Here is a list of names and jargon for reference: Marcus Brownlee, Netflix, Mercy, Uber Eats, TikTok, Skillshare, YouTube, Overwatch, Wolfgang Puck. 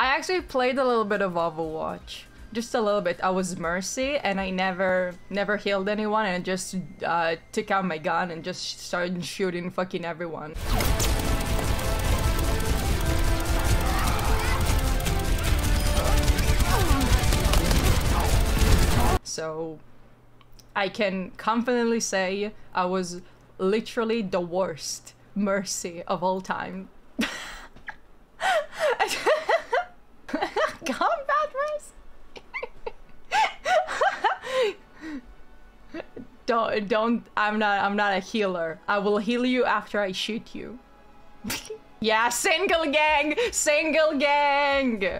I actually played a little bit of Overwatch. Just a little bit. I was Mercy, and I never healed anyone, and I just took out my gun and just started shooting fucking everyone. So I can confidently say I was literally the worst Mercy of all time. Combat Mercy. I'm not a healer. I will heal you after I shoot you. Yeah, single gang.